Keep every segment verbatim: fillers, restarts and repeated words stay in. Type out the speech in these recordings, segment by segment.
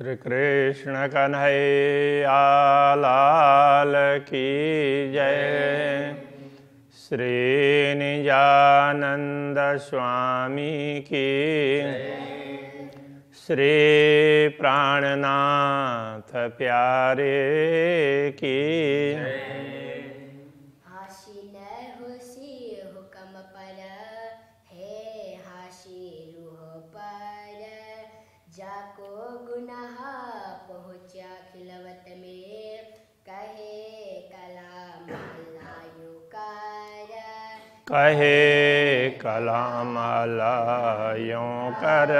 श्री कृष्ण कन्हैया लाल की जय। श्री निजानंद स्वामी की, श्री प्राणनाथ प्यारे की। कहे कलाम लायों कर,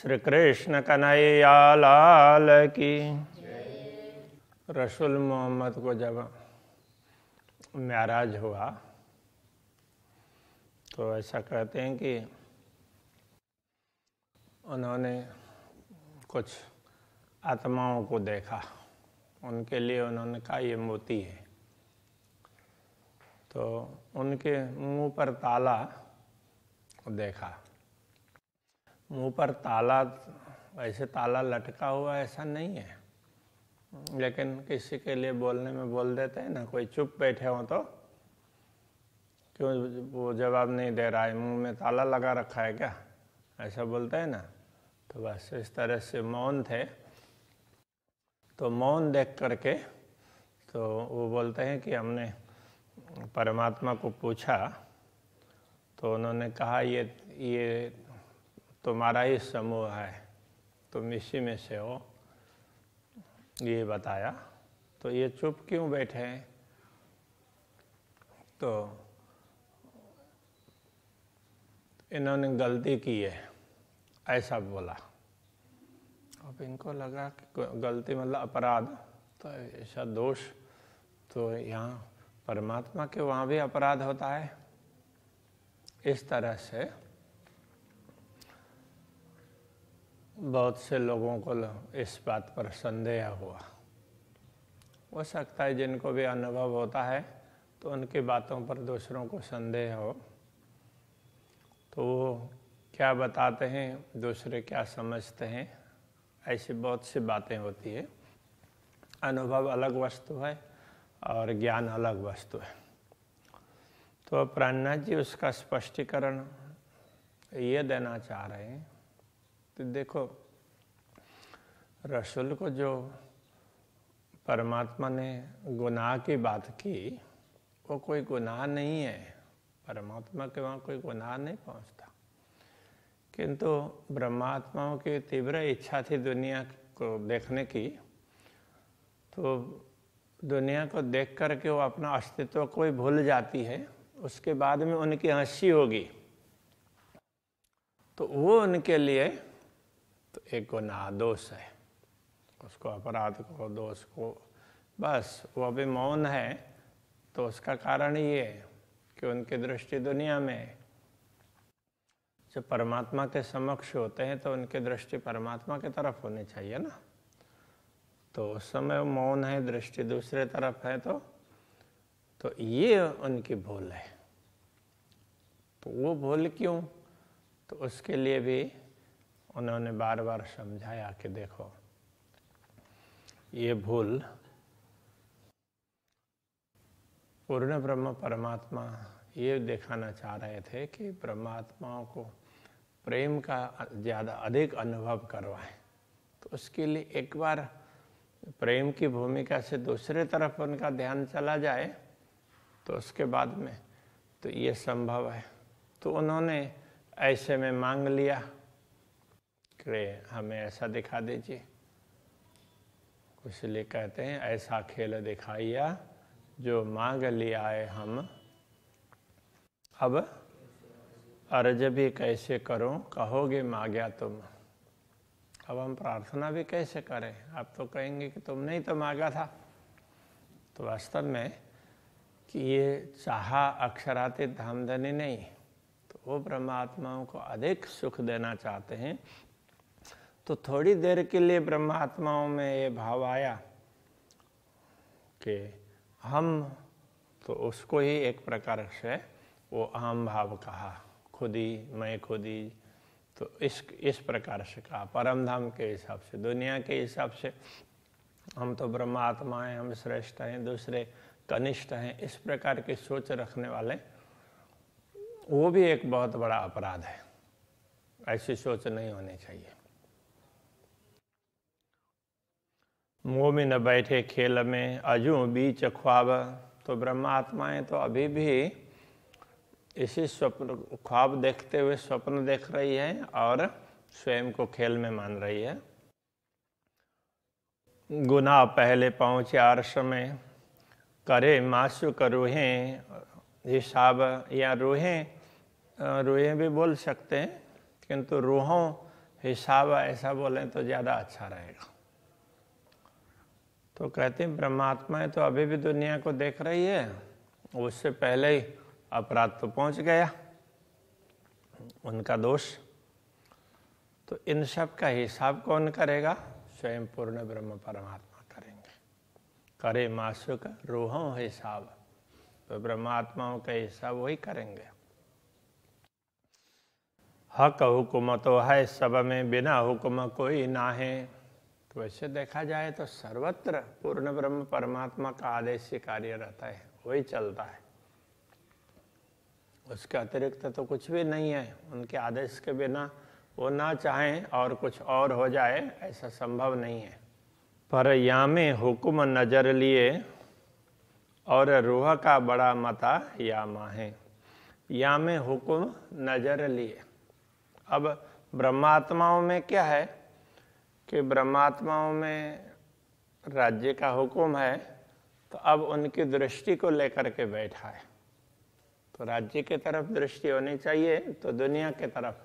श्री कृष्ण कन्हैया लाल की। रसूल मोहम्मद को जब मेराज हुआ तो ऐसा कहते हैं कि उन्होंने कुछ आत्माओं को देखा, उनके लिए उन्होंने कहा ये मोती है। तो उनके मुंह पर ताला देखा, मुंह पर ताला, ऐसे ताला लटका हुआ ऐसा नहीं है, लेकिन किसी के लिए बोलने में बोल देते हैं ना, कोई चुप बैठे हो तो क्यों वो जवाब नहीं दे रहा है, मुंह में ताला लगा रखा है क्या, ऐसा बोलते हैं ना। तो बस इस तरह से मौन थे। तो मौन देख करके तो वो बोलते हैं कि हमने परमात्मा को पूछा तो उन्होंने कहा ये ये तुम्हारा ही समूह है, तुम इसी में से हो, ये बताया। तो ये चुप क्यों बैठे हैं? तो इन्होंने गलती की है ऐसा बोला। अब इनको लगा कि गलती मतलब अपराध, तो ऐसा दोष, तो यहाँ परमात्मा के वहाँ भी अपराध होता है। इस तरह से बहुत से लोगों को इस बात पर संदेह हुआ। हो सकता है जिनको भी अनुभव होता है तो उनकी बातों पर दूसरों को संदेह हो, तो वो क्या बताते हैं, दूसरे क्या समझते हैं, ऐसी बहुत सी बातें होती है। अनुभव अलग वस्तु है और ज्ञान अलग वस्तु है। तो प्राणनाथ जी उसका स्पष्टीकरण ये देना चाह रहे हैं। तो देखो, रसूल को जो परमात्मा ने गुनाह की बात की, वो कोई गुनाह नहीं है, परमात्मा के वहाँ कोई गुनाह नहीं पहुँचता। किंतु ब्रह्मात्माओं की तीव्र इच्छा थी दुनिया को देखने की, तो दुनिया को देख करके वो अपना अस्तित्व को ही भूल जाती है। उसके बाद में उनकी हंसी होगी, तो वो उनके लिए तो एक गुनाह दोष है, उसको अपराध को, दोष को। बस वो अभी मौन है तो उसका कारण ये है कि उनकी दृष्टि दुनिया में है। जब परमात्मा के समक्ष होते हैं तो उनकी दृष्टि परमात्मा की तरफ होनी चाहिए ना। तो उस समय मौन है, दृष्टि दूसरे तरफ है, तो तो ये उनकी भूल है। तो वो भूल क्यों? तो उसके लिए भी उन्होंने बार बार समझाया कि देखो ये भूल पूर्ण ब्रह्म परमात्मा ये दिखाना चाह रहे थे कि परमात्माओं को प्रेम का ज़्यादा अधिक अनुभव करवाएं। तो उसके लिए एक बार प्रेम की भूमिका से दूसरे तरफ उनका ध्यान चला जाए तो उसके बाद में तो ये संभव है। तो उन्होंने ऐसे में मांग लिया कि हमें ऐसा दिखा दीजिए। इसलिए कहते हैं ऐसा खेल दिखाइया जो मांग लिया है हम, अब अर्ज भी कैसे करूं, कहोगे मांग्या तुम। अब हम प्रार्थना भी कैसे करें, आप तो कहेंगे कि तुमने ही तो मांगा था। तो वास्तव में कि ये चाहा अक्षरातीत धामधनी नहीं, तो वो ब्रह्मात्माओं को अधिक सुख देना चाहते हैं। तो थोड़ी देर के लिए ब्रह्मात्माओं में ये भाव आया कि हम, तो उसको ही एक प्रकार से वो अहम भाव कहा, खुद ही, मैं खुद ही, तो इस इस प्रकार से कहा परमधाम के हिसाब से। दुनिया के हिसाब से हम तो ब्रह्मात्मा हैं, हम श्रेष्ठ हैं, दूसरे कनिष्ठ हैं, इस प्रकार की सोच रखने वाले, वो भी एक बहुत बड़ा अपराध है। ऐसी सोच नहीं होनी चाहिए। मोह में न बैठे खेल में अजू बीच ख्वाब, तो ब्रह्मात्माएं तो अभी भी इसी स्वप्न ख्वाब देखते हुए स्वप्न देख रही है और स्वयं को खेल में मान रही है। गुनाह पहले पहुँचे अर्श में, करे माशु का रूहें हिसाब, या रूहें रूहें भी बोल सकते हैं, किंतु रूहों हिसाब ऐसा बोलें तो ज़्यादा अच्छा रहेगा। तो कहते हैं ब्रह्मात्माएं तो अभी भी दुनिया को देख रही है, उससे पहले ही अपराध तो पहुंच गया, उनका दोष। तो इन सब का हिसाब कौन करेगा? स्वयं पूर्ण ब्रह्म परमात्मा करेंगे। करे माशुक रूहों हिसाब, तो ब्रह्मात्माओं का हिसाब वही करेंगे। हक हुक्म तो है सब में, बिना हुक्म कोई ना है। तो वैसे देखा जाए तो सर्वत्र पूर्ण ब्रह्म परमात्मा का आदेश ही कार्य रहता है, वही चलता है, उसके अतिरिक्त तो कुछ भी नहीं है। उनके आदेश के बिना वो ना चाहें और कुछ और हो जाए, ऐसा संभव नहीं है। पर यामे हुक्म नजर लिए, और रूह का बड़ा मता यामा है। यामे हुक्म नजर लिए, अब ब्रह्मात्माओं में क्या है कि ब्रह्मात्माओं में राज्य का हुक्म है, तो अब उनकी दृष्टि को लेकर के बैठा है। तो राज्य की तरफ दृष्टि होनी चाहिए, तो दुनिया के तरफ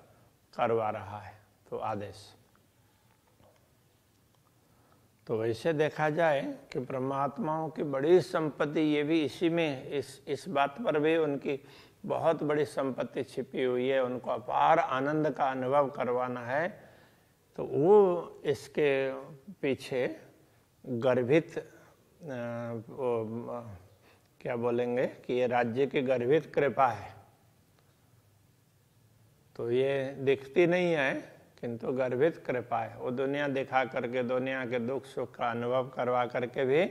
करवा रहा है तो आदेश। तो वैसे देखा जाए कि परमात्माओं की बड़ी संपत्ति, ये भी इसी में, इस इस बात पर भी उनकी बहुत बड़ी संपत्ति छिपी हुई है। उनको अपार आनंद का अनुभव करवाना है, तो वो इसके पीछे गर्भित, वो क्या बोलेंगे कि ये राज्य की गर्भित कृपा है। तो ये दिखती नहीं है किंतु गर्भित कृपा है। वो दुनिया दिखा करके, दुनिया के दुख सुख का अनुभव करवा करके भी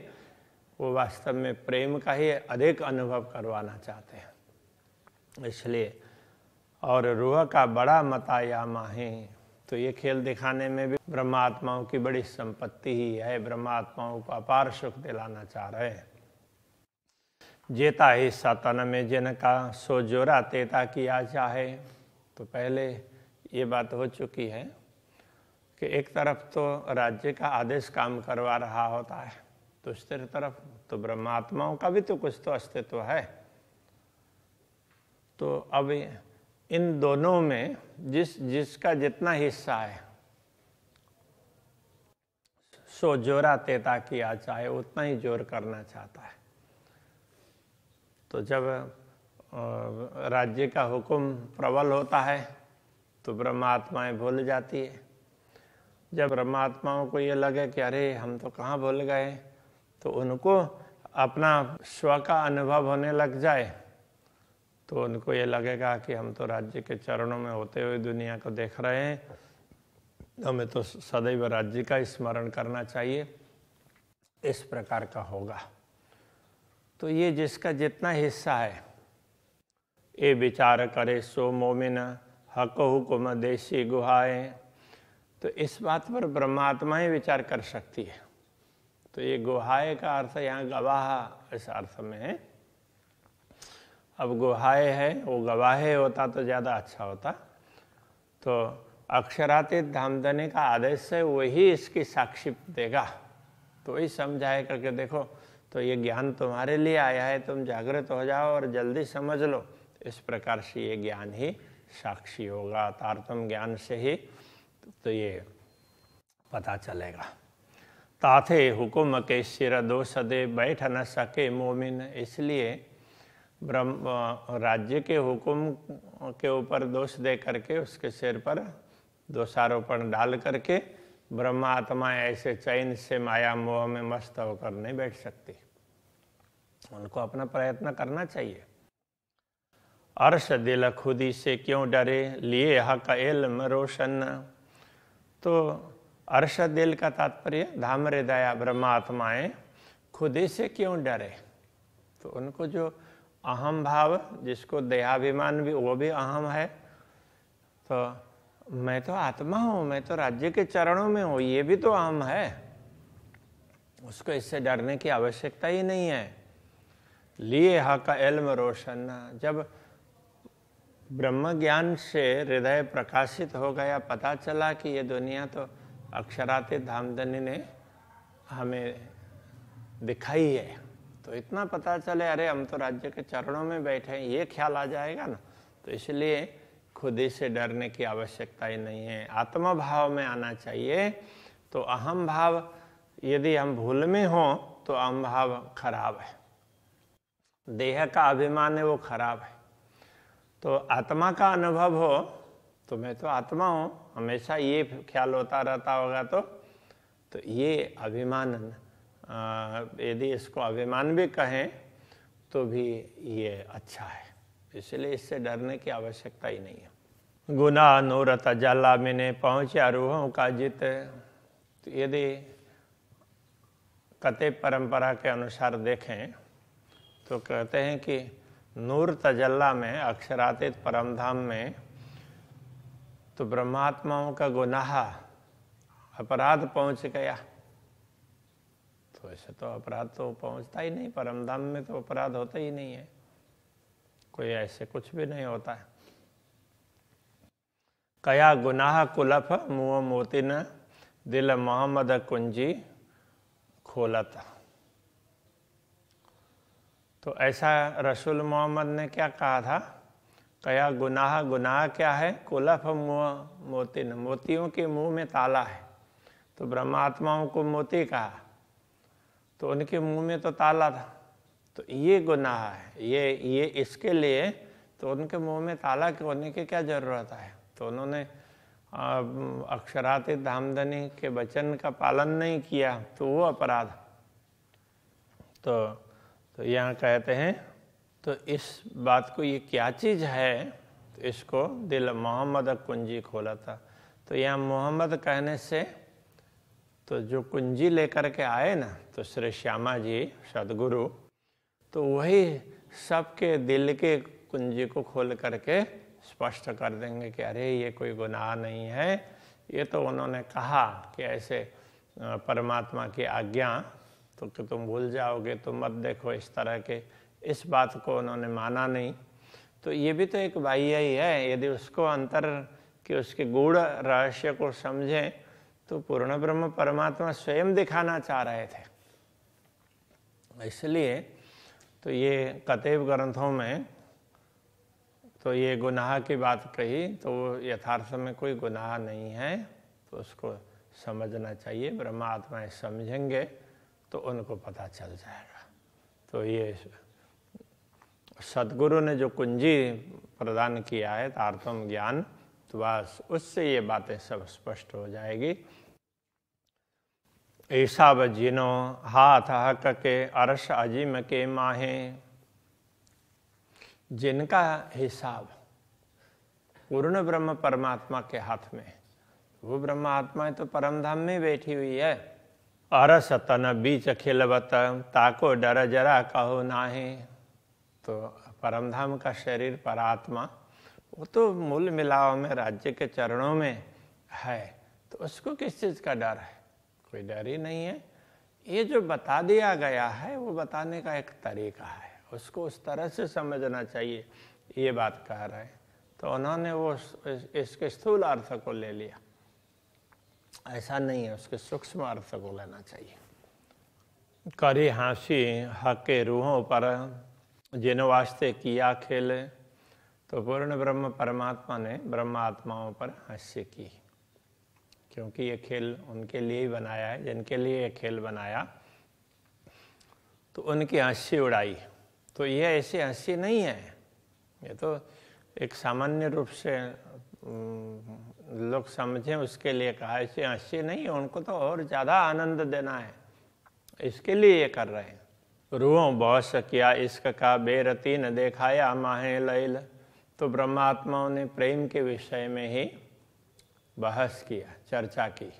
वो वास्तव में प्रेम का ही अधिक अनुभव करवाना चाहते हैं, इसलिए। और रूह का बड़ा मता या माही, तो ये खेल दिखाने में भी ब्रह्मात्माओं की बड़ी संपत्ति ही है। ब्रह्मात्माओं को अपार सुख दिलाना चाह रहे हैं। जेता ही सातन में जिनका सो जोरा तेता किया चाहे, तो पहले ये बात हो चुकी है कि एक तरफ तो राज्य का आदेश काम करवा रहा होता है, दूसरी तरफ तो ब्रह्मात्माओं का भी तो कुछ तो अस्तित्व है। तो अब इन दोनों में जिस जिसका जितना हिस्सा है, सो जोरा तेता किया चाहे, उतना ही जोर करना चाहता है। तो जब राज्य का हुक्म प्रबल होता है तो ब्रह्मात्माएं भूल जाती है। जब ब्रह्मात्माओं को ये लगे कि अरे हम तो कहाँ भूल गए, तो उनको अपना स्व का अनुभव होने लग जाए, तो उनको ये लगेगा कि हम तो राज्य के चरणों में होते हुए दुनिया को देख रहे हैं, हमें तो सदैव राज्य का स्मरण करना चाहिए, इस प्रकार का होगा। तो ये जिसका जितना हिस्सा है, ये विचार करे सो मोमिन हक हुकुम देशी गुहाए, तो इस बात पर ब्रह्मात्मा ही विचार कर सकती है। तो ये गुहाए का अर्थ यहाँ गवाह इस अर्थ में है। अब गुहाए है, वो गवाहे होता तो ज़्यादा अच्छा होता। तो अक्षरातीत धामधनी का आदेश से वही इसकी साक्षी देगा, तो वही समझाए करके देखो, तो ये ज्ञान तुम्हारे लिए आया है, तुम जागृत हो जाओ और जल्दी समझ लो। इस प्रकार से ये ज्ञान ही साक्षी होगा, तारतम्य ज्ञान से ही तो ये पता चलेगा। ताथे हुकुम के सिर दो सदे बैठ न सके मोमिन, इसलिए ब्रह्म राज्य के हुकुम के ऊपर दोष दे करके, उसके सिर पर दोषारोपण डाल करके ब्रह्मात्मा ऐसे चैन से माया मोह में मस्त होकर नहीं बैठ सकती। उनको अपना प्रयत्न करना चाहिए। अर्श दिल खुदी से क्यों डरे, लिए हक इल्म रोशन। तो अर्श दिल का तात्पर्य धामरे दया ब्रह्मात्माएँ खुदी से क्यों डरे। तो उनको जो अहम भाव, जिसको देहाभिमान भी, वो भी अहम है। तो मैं तो आत्मा हूँ, मैं तो राज्य के चरणों में हूँ, ये भी तो अहम है। उसको इससे डरने की आवश्यकता ही नहीं है। लिए हक इल्म रोशन, जब ब्रह्म ज्ञान से हृदय प्रकाशित हो गया, पता चला कि ये दुनिया तो अक्षरातीत धामधनी ने हमें दिखाई है, तो इतना पता चले अरे हम तो राज्य के चरणों में बैठे हैं, ये ख्याल आ जाएगा ना। तो इसलिए खुदी से डरने की आवश्यकता ही नहीं है, आत्मा भाव में आना चाहिए। तो अहम भाव यदि हम भूल में हों तो अहम भाव खराब है, देह का अभिमान है वो खराब है। तो आत्मा का अनुभव हो तो मैं तो आत्मा हूँ, हमेशा ये ख्याल होता रहता होगा, तो तो ये अभिमान, यदि इसको अभिमान भी कहें तो भी ये अच्छा है। इसलिए इससे डरने की आवश्यकता ही नहीं है। गुनाह नूरत जाला मैंने पहुँचा रूहों का जित। तो यदि कते परंपरा के अनुसार देखें तो कहते हैं कि नूर तजल्ला में, अक्षरातीत परमधाम में, तो ब्रह्मात्माओं का गुनाह अपराध पहुंच गया। तो ऐसे तो अपराध तो पहुंचता ही नहीं, परमधाम में तो अपराध होता ही नहीं है, कोई ऐसे कुछ भी नहीं होता है। कया गुनाह कुलफ मुँह मोती न, दिल मोहम्मद कुंजी खोलता। तो ऐसा रसूल मोहम्मद ने क्या कहा था, कया गुनाह, गुनाह क्या है, कुलफ मुँह मोतिन, मोतियों के मुंह में ताला है। तो ब्रह्मात्माओं को मोती कहा, तो उनके मुंह में तो ताला था, तो ये गुनाह है, ये ये इसके लिए तो उनके मुंह में ताला के होने की क्या ज़रूरत है। तो उन्होंने अक्षरातीत धामधनी के वचन का पालन नहीं किया, तो वो अपराध। तो तो यहाँ कहते हैं तो इस बात को, ये क्या चीज़ है, तो इसको दिल मोहम्मद कुंजी खोला था। तो यहाँ मोहम्मद कहने से तो जो कुंजी लेकर के आए ना, तो श्री श्यामा जी सदगुरु, तो वही सबके दिल के कुंजी को खोल करके स्पष्ट कर देंगे कि अरे ये कोई गुनाह नहीं है, ये तो उन्होंने कहा कि ऐसे परमात्मा की आज्ञा तो कि तुम भूल जाओगे, तुम मत देखो इस तरह के, इस बात को उन्होंने माना नहीं। तो ये भी तो एक बाह्य ही है, यदि उसको अंतर के उसके गूढ़ रहस्य को समझें तो पूर्ण ब्रह्म परमात्मा स्वयं दिखाना चाह रहे थे। इसलिए तो ये कतेव ग्रंथों में तो ये गुनाह की बात कही, तो वो यथार्थ में कोई गुनाह नहीं है, तो उसको समझना चाहिए। ब्रह्मात्माएँ समझेंगे तो उनको पता चल जाएगा। तो ये सदगुरु ने जो कुंजी प्रदान किया है तारतम ज्ञान, तो बस उससे ये बातें सब स्पष्ट हो जाएगी। ऐसा बजिनो हाथ हक के अर्श अजीम के माहे, जिनका हिसाब पूर्ण ब्रह्म परमात्मा के हाथ में, वो ब्रह्मात्मा तो परमधाम में बैठी हुई है। अरस तन बीच खिलवत ताको डर जरा कहो नाहे। तो परमधाम का शरीर पर आत्मा, वो तो मूल मिलाव में राज्य के चरणों में है, तो उसको किस चीज़ का डर है, कोई डर ही नहीं है। ये जो बता दिया गया है वो बताने का एक तरीका है, उसको उस तरह से समझना चाहिए, ये बात कह रहे हैं। तो उन्होंने वो इसके स्थूल अर्थ को ले लिया, ऐसा नहीं है, उसके सूक्ष्म अर्थ को लेना चाहिए। करी हाँसी हके रूहों पर जिन वास्ते किया खेल। तो पूर्ण ब्रह्म परमात्मा ने ब्रह्मात्माओं पर हंसी की, क्योंकि ये खेल उनके लिए ही बनाया है, जिनके लिए ये खेल बनाया, तो उनकी हंसी उड़ाई। तो ये ऐसी हंसी नहीं है, ये तो एक सामान्य रूप से लोग समझें उसके लिए कहा, ऐसे हंसी नहीं, उनको तो और ज़्यादा आनंद देना है, इसके लिए ये कर रहे हैं। रूहों बहुत सकिया इश्क का बेरती न देखाया माहे लैल। तो ब्रह्मात्माओं ने प्रेम के विषय में ही बहस किया, चर्चा की,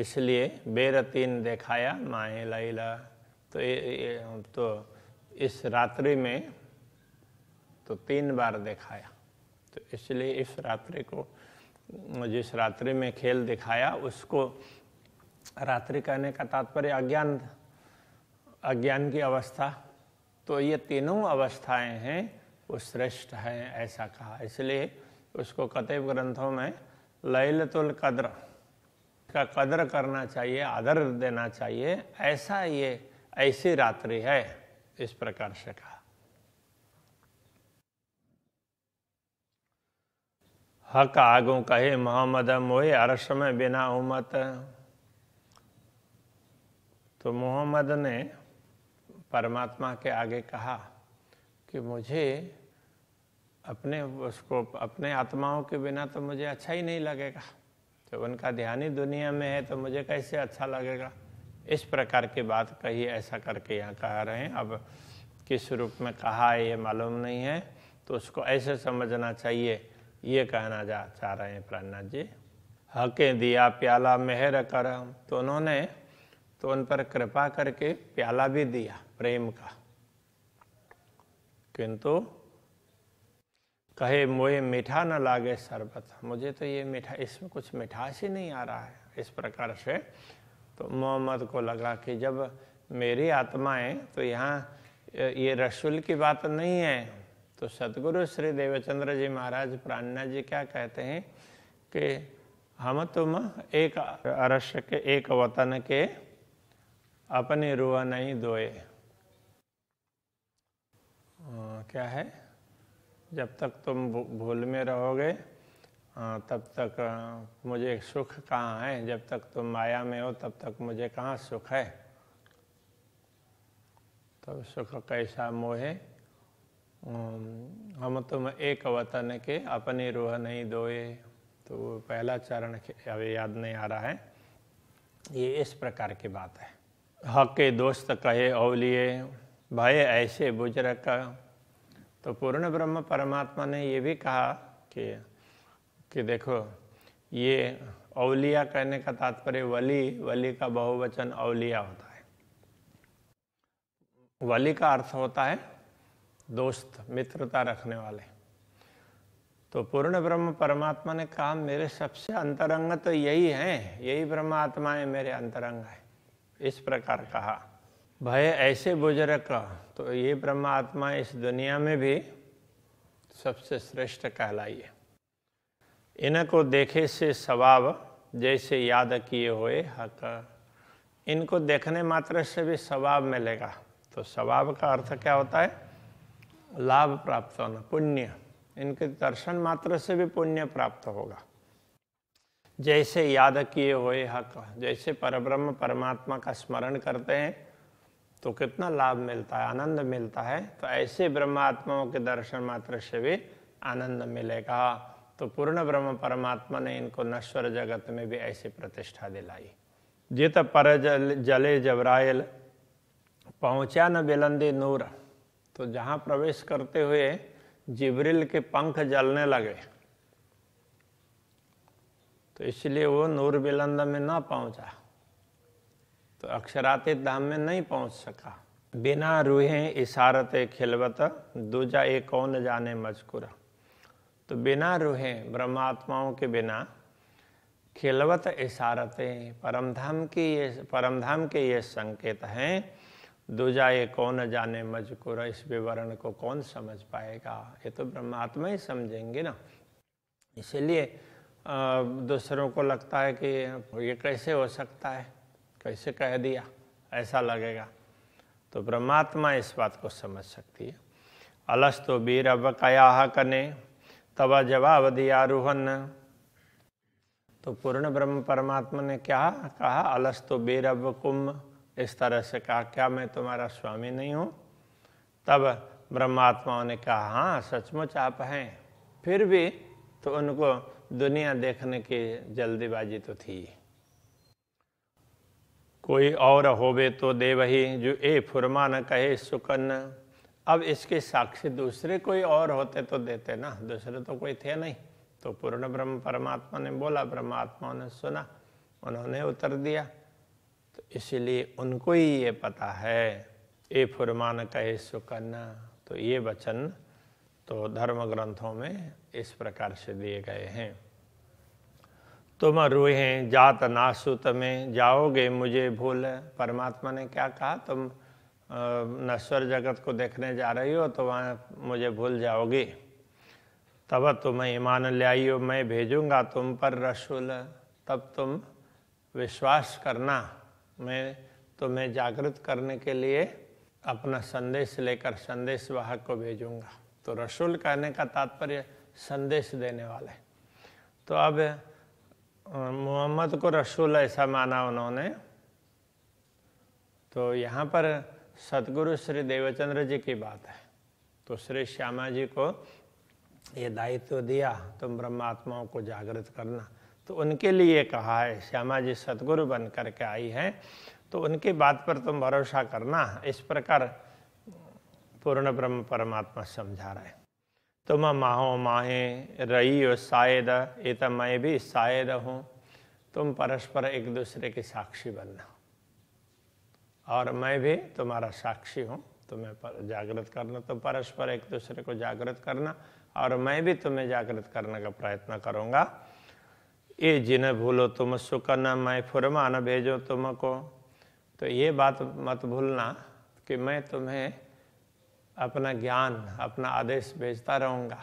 इसलिए बेरतीन दिखाया माए लैला। तो ये, ये तो इस रात्रि में तो तीन बार दिखाया, तो इसलिए इस रात्रि को, जिस रात्रि में खेल दिखाया उसको रात्रि कहने का तात्पर्य अज्ञान, अज्ञान की अवस्था। तो ये तीनों अवस्थाएं हैं वो श्रेष्ठ हैं ऐसा कहा, इसलिए उसको कतई ग्रंथों में लैलतुल कद्र का कदर करना चाहिए, आदर देना चाहिए, ऐसा ये ऐसी रात्रि है, इस प्रकार से कहा। हक आगू कहे मोहम्मद मोए अरश में बिना उमत। तो मोहम्मद ने परमात्मा के आगे कहा कि मुझे अपने उसको अपने आत्माओं के बिना तो मुझे अच्छा ही नहीं लगेगा, तो उनका ध्यान ही दुनिया में है तो मुझे कैसे अच्छा लगेगा, इस प्रकार की बात कही, ऐसा करके यहाँ कह रहे हैं। अब किस रूप में कहा है ये मालूम नहीं है, तो उसको ऐसे समझना चाहिए, ये कहना जा चाह रहे हैं प्राणनाथ जी। हके दिया प्याला मेहर कर, तो उन्होंने तो उन पर कृपा करके प्याला भी दिया प्रेम का, किंतु कहे मोए मीठा न लागे शरबत, मुझे तो ये मीठा, इसमें कुछ मिठास ही नहीं आ रहा है, इस प्रकार से। तो मोहम्मद को लगा कि जब मेरी आत्माएं, तो यहाँ ये रसूल की बात नहीं है, तो सदगुरु श्री देवचंद्र जी महाराज प्राणनाथ जी क्या कहते हैं कि हम तुम एक अरश के एक वतन के अपनी रूह नहीं दोए, क्या है, जब तक तुम भूल में रहोगे तब तक मुझे सुख कहाँ है, जब तक तुम माया में हो तब तक मुझे कहाँ सुख है। तब सुख कैसा मोहे, हम तुम एक वतन के अपनी रूह नहीं दोए। तो वो पहला चरण अब याद नहीं आ रहा है, ये इस प्रकार की बात है। हक के दोस्त कहे औलिए भय ऐसे बुजरक। तो पूर्ण ब्रह्म परमात्मा ने ये भी कहा कि कि देखो, ये औलिया कहने का तात्पर्य वली, वली का बहुवचन औलिया होता है। वली का अर्थ होता है दोस्त, मित्रता रखने वाले। तो पूर्ण ब्रह्म परमात्मा ने कहा मेरे सबसे अंतरंग तो यही हैं, यही ब्रह्मात्मा है, मेरे अंतरंग है, इस प्रकार कहा। भय ऐसे बुजुर्ग, तो ये ब्रह्मात्मा इस दुनिया में भी सबसे श्रेष्ठ कहलाई है। इनको देखे से सवाब जैसे याद किए हुए हक, इनको देखने मात्र से भी सवाब मिलेगा। तो सवाब का अर्थ क्या होता है, लाभ प्राप्त होना, पुण्य, इनके दर्शन मात्र से भी पुण्य प्राप्त होगा। जैसे याद किए हुए हक, जैसे परब्रह्म परमात्मा का स्मरण करते हैं तो कितना लाभ मिलता है, आनंद मिलता है। तो ऐसे ब्रह्मात्माओं के दर्शन मात्र से भी आनंद मिलेगा। तो पूर्ण ब्रह्म परमात्मा ने इनको नश्वर जगत में भी ऐसी प्रतिष्ठा दिलाई। जित पर जल, जले जिब्राईल पहुँचा न बुलंदी नूर। तो जहाँ प्रवेश करते हुए जिब्राईल के पंख जलने लगे, तो इसलिए वो नूर बुलंद में ना पहुँचा, तो अक्षरातीत धाम में नहीं पहुंच सका। बिना रूहें इशारते खिलवत दूजा ये कौन जाने मजकूरा। तो बिना रूहें, ब्रह्मात्माओं के बिना, खिलवत इशारतें परमधाम की, ये परमधाम के ये संकेत हैं, दूजा ये कौन जाने मजकूरा, इस विवरण को कौन समझ पाएगा, ये तो ब्रह्मात्मा ही समझेंगे ना। इसलिए दूसरों को लगता है कि ये कैसे हो सकता है, कैसे कह दिया, ऐसा लगेगा। तो परमात्मा इस बात को समझ सकती है। अलस तो बीर अब कयाह कने तब जवाब दिया रूहन। तो पूर्ण ब्रह्म परमात्मा ने क्या कहा, अलस तो बीर अब कुम, इस तरह से कहा, क्या मैं तुम्हारा स्वामी नहीं हूँ। तब ब्रह्मात्माओं ने कहा हाँ सचमुच आप हैं। फिर भी तो उनको दुनिया देखने की जल्दीबाजी तो थी। कोई और होवे तो देवही जो ए फुरमान कहे सुकन, अब इसके साक्षी दूसरे कोई और होते तो देते ना, दूसरे तो कोई थे नहीं। तो पूर्ण ब्रह्म परमात्मा ने बोला, परमात्मा ने सुना, उन्होंने उतर दिया। तो इसीलिए उनको ही ये पता है, ए फुरमान कहे सुकन्ना। तो ये वचन तो धर्म ग्रंथों में इस प्रकार से दिए गए हैं। तुम रूहें जात नासुत में जाओगे मुझे भूल। परमात्मा ने क्या कहा, तुम नश्वर जगत को देखने जा रही हो तो वहाँ मुझे भूल जाओगे। तब तुम्हें ईमान ले आइयो, मैं भेजूँगा तुम पर रसूल, तब तुम विश्वास करना। मैं तुम्हें जागृत करने के लिए अपना संदेश लेकर संदेश वाहक को भेजूँगा। तो रसूल कहने का तात्पर्य संदेश देने वाले। तो अब मोहम्मद को रसूल ऐसा माना उन्होंने। तो यहाँ पर सतगुरु श्री देवचंद्र जी की बात है। तो श्री श्यामा जी को ये दायित्व दिया, तुम ब्रह्मात्माओं को जागृत करना। तो उनके लिए कहा है, श्यामा जी सतगुरु बन कर के आई हैं, तो उनकी बात पर तुम भरोसा करना। इस प्रकार पूर्ण ब्रह्म परमात्मा समझा रहे। तुम माहो माहें रही हो शायद, ये तो मैं भी शायद हूँ। तुम परस्पर एक दूसरे के साक्षी बनना और मैं भी तुम्हारा साक्षी हूँ। तुम्हें पर जागृत करना, तो परस्पर एक दूसरे को जागृत करना और मैं भी तुम्हें जागृत करने का प्रयत्न करूँगा। ये जिन्हें भूलो तुम सुकन, मैं फुरमान भेजो तुमको। तो ये बात मत भूलना कि मैं तुम्हें अपना ज्ञान, अपना आदेश भेजता रहूँगा।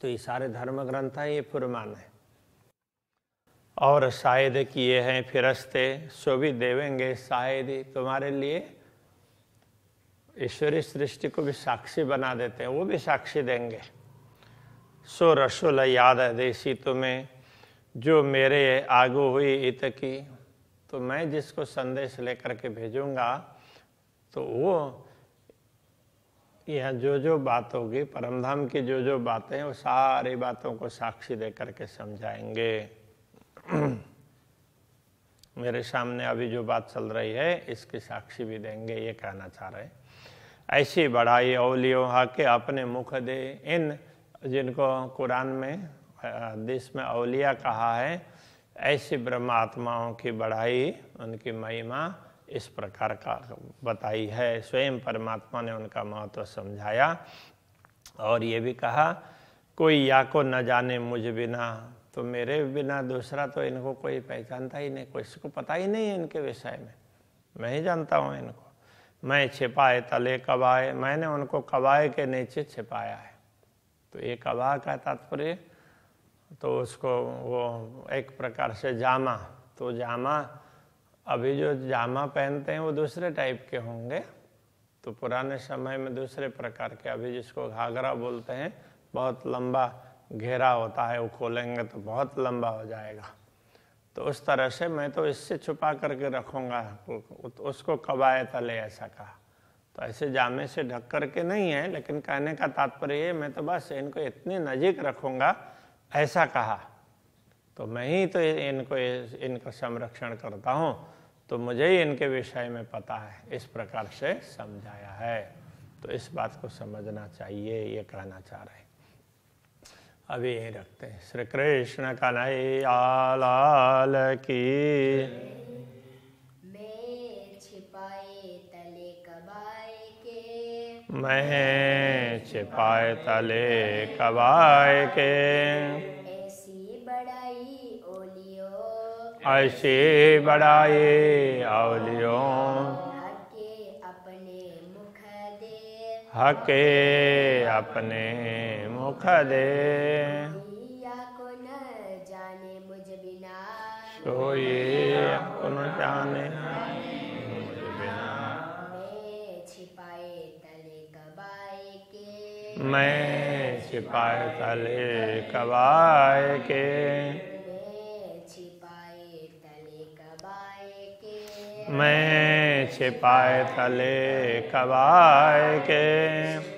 तो ये सारे धर्म ग्रंथ है, ये फुरमान है। और शायद किए हैं फिरस्ते, सो भी देवेंगे शायद ही। तुम्हारे लिए ईश्वरीय सृष्टि को भी साक्षी बना देते हैं, वो भी साक्षी देंगे। सो रसूल याद है देसी तुम्हें, जो मेरे आगू हुई इत की। तो मैं जिसको संदेश लेकर के भेजूँगा तो वो यह जो जो बात होगी, परमधाम की जो जो बातें, वो सारी बातों को साक्षी दे करके समझाएंगे। मेरे सामने अभी जो बात चल रही है इसकी साक्षी भी देंगे, ये कहना चाह रहे। ऐसी बढ़ाई औलियों हाके अपने मुख दे। इन जिनको कुरान में, हदीस में औलिया कहा है, ऐसी ब्रह्मात्माओं की बढ़ाई, उनकी महिमा इस प्रकार का बताई है। स्वयं परमात्मा ने उनका महत्व समझाया और ये भी कहा, कोई या को न जाने मुझ बिना। तो मेरे बिना दूसरा तो इनको कोई पहचानता ही नहीं, किसी को पता ही नहीं है इनके विषय में। मैं ही जानता हूँ इनको। मैं छिपाए तले कबाए, मैंने उनको कबाए के नीचे छिपाया है। तो ये कबा का तात्पर्य तो उसको वो एक प्रकार से जामा। तो जामा, अभी जो जामा पहनते हैं वो दूसरे टाइप के होंगे। तो पुराने समय में दूसरे प्रकार के, अभी जिसको घाघरा बोलते हैं, बहुत लंबा घेरा होता है, वो खोलेंगे तो बहुत लंबा हो जाएगा। तो उस तरह से मैं तो इससे छुपा करके रखूँगा, उसको कबाए तले ऐसा कहा। तो ऐसे जामे से ढक करके नहीं है, लेकिन कहने का तात्पर्य है मैं तो बस इनको इतने नज़दीक रखूँगा, ऐसा कहा। तो मैं ही तो इनको इनका संरक्षण करता हूँ, तो मुझे ही इनके विषय में पता है, इस प्रकार से समझाया है। तो इस बात को समझना चाहिए, ये कहना चाह रहे। अभी यही रखते हैं। श्री कृष्ण कन्हैया लाल की। मैं छिपाए तले कबाए के, मैं छिपाए तले कबाए के। ऐसे बढ़ाए औलियों हके अपने मुख दे, हके अपने मुख दे। या को न जाने मुझ बिना, कोई को न जाने मुझ बिना। मैं छिपाए तले कबाए के, मैं छिपाए तले कबाए के। मैं छिपाए तले कबाए के।